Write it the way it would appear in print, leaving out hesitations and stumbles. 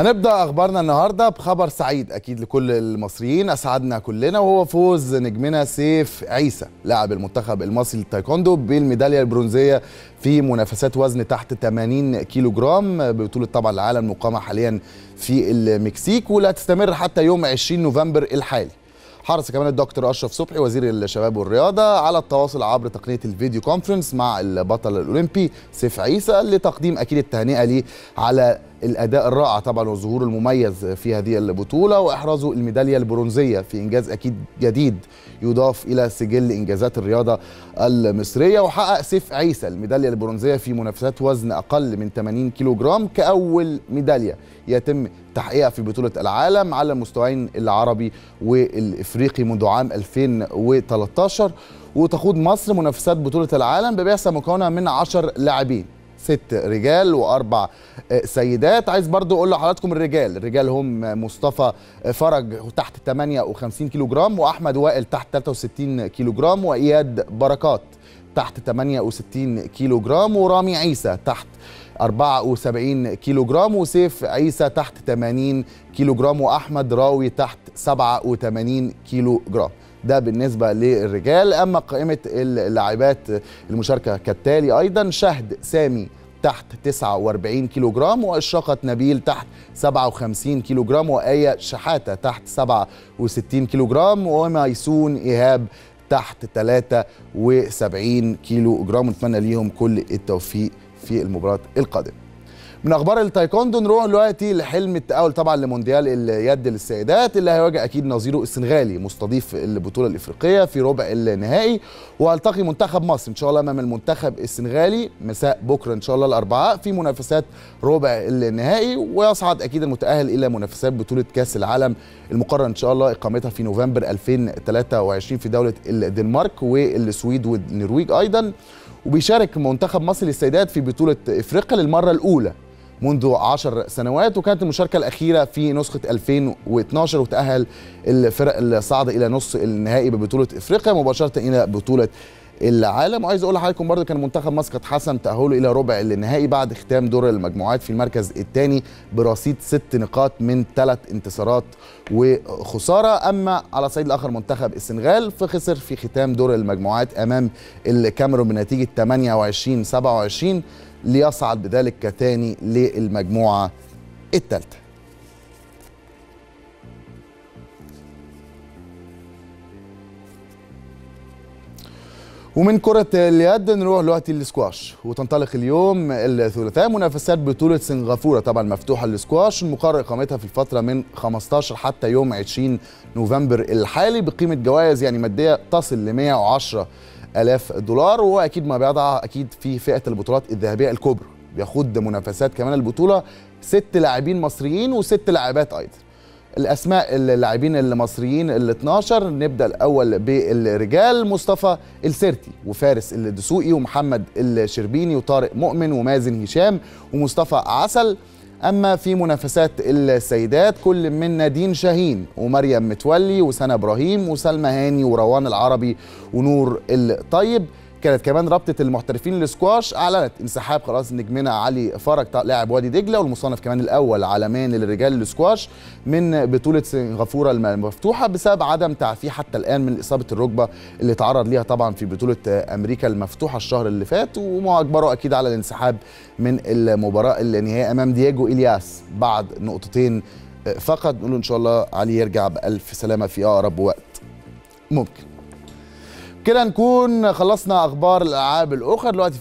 هنبدأ أخبارنا النهاردة بخبر سعيد أكيد لكل المصريين أسعدنا كلنا، وهو فوز نجمنا سيف عيسى لاعب المنتخب المصري للتايكوندو بالميدالية البرونزية في منافسات وزن تحت 80 كيلو جرام ببطولة طبعا العالم مقامة حاليا في المكسيك، ولا تستمر حتى يوم 20 نوفمبر الحالي. حرص كمان الدكتور اشرف صبحي وزير الشباب والرياضه على التواصل عبر تقنيه الفيديو كونفرنس مع البطل الاولمبي سيف عيسى لتقديم اكيد التهنئه ليه على الاداء الرائع طبعا وظهوره المميز في هذه البطوله واحرازه الميداليه البرونزيه في انجاز اكيد جديد يضاف الى سجل انجازات الرياضه المصريه. وحقق سيف عيسى الميداليه البرونزيه في منافسات وزن اقل من 80 كيلو جرام كاول ميداليه يتم تحقيقها في بطوله العالم على المستويين العربي والافريقي منذ عام 2013، وتخوض مصر منافسات بطوله العالم ببعثه مكونه من 10 لاعبين، 6 رجال و4 سيدات. عايز برضو اقول لحضراتكم الرجال هم مصطفى فرج تحت 58 كيلو جرام، واحمد وائل تحت 63 كيلو جرام، واياد بركات تحت 68 كيلو جرام، ورامي عيسى تحت 74 كيلو جرام، وسيف عيسى تحت 80 كيلو جرام، واحمد راوي تحت 87 كيلو جرام. ده بالنسبة للرجال. أما قائمة اللاعبات المشاركة كالتالي أيضا: شهد سامي تحت 49 كيلو جرام، وإشراقة نبيل تحت 57 كيلو جرام، وآية شحاتة تحت 67 كيلو جرام، وميسون إيهاب تحت 73 كيلو جرام. ونتمنى ليهم كل التوفيق في المباراة القادمة. من اخبار التايكوندو نروح دلوقتي لحلم التأهل طبعا لمونديال اليد للسيدات اللي هيواجه اكيد نظيره السنغالي مستضيف البطوله الافريقيه في ربع النهائي، وهيلتقي منتخب مصر ان شاء الله امام المنتخب السنغالي مساء بكره ان شاء الله الاربعاء في منافسات ربع النهائي، ويصعد اكيد المتأهل الى منافسات بطوله كاس العالم المقرر ان شاء الله اقامتها في نوفمبر 2023 في دوله الدنمارك والسويد والنرويج ايضا. وبيشارك منتخب مصر للسيدات في بطولة إفريقيا للمرة الأولى منذ 10 سنوات، وكانت المشاركة الأخيرة في نسخة 2012، وتأهل الفرق الصاعدة إلى نصف النهائي ببطولة إفريقيا مباشرة إلى بطولة العالم. وعايز أقول لحضراتكم برضه كان منتخب مصر قد حسم تأهله إلى ربع النهائي بعد ختام دور المجموعات في المركز الثاني برصيد 6 نقاط من 3 انتصارات وخسارة. أما على الصعيد الآخر منتخب السنغال فخسر في ختام دور المجموعات أمام الكاميرون بنتيجة 28-27 ليصعد بذلك كثاني للمجموعة الثالثة. ومن كرة اليد نروح دلوقتي للسكواش، وتنطلق اليوم الثلاثاء منافسات بطولة سنغافورة طبعا مفتوحة للسكواش المقرر اقامتها في الفترة من 15 حتى يوم 20 نوفمبر الحالي بقيمة جوائز يعني مادية تصل ل $110,000، وهو اكيد ما بيضع اكيد في فئة البطولات الذهبية الكبرى. بيخوض منافسات كمان البطولة 6 لاعبين مصريين و6 لاعبات ايضا. الأسماء اللاعبين المصريين ال12 نبدأ الأول بالرجال: مصطفى السيرتي وفارس الدسوقي ومحمد الشربيني وطارق مؤمن ومازن هشام ومصطفى عسل. أما في منافسات السيدات كل من نادين شاهين ومريم متولي وسنة إبراهيم وسلمى هاني وروان العربي ونور الطيب. كانت كمان رابطة المحترفين للسكواش أعلنت انسحاب خلاص نجمنا علي فرج لاعب وادي دجلة والمصنف كمان الأول عالميا للرجال للسكواش من بطولة سنغافورة المفتوحة بسبب عدم تعافيه حتى الآن من إصابة الركبة اللي تعرض ليها طبعا في بطولة أمريكا المفتوحة الشهر اللي فات، وما أجبره أكيد على الانسحاب من المباراة النهائية أمام دياجو الياس بعد 2 نقطة فقط. نقول إن شاء الله علي يرجع بألف سلامة في أقرب وقت ممكن. كده نكون خلصنا أخبار الألعاب الأخرى دلوقتي.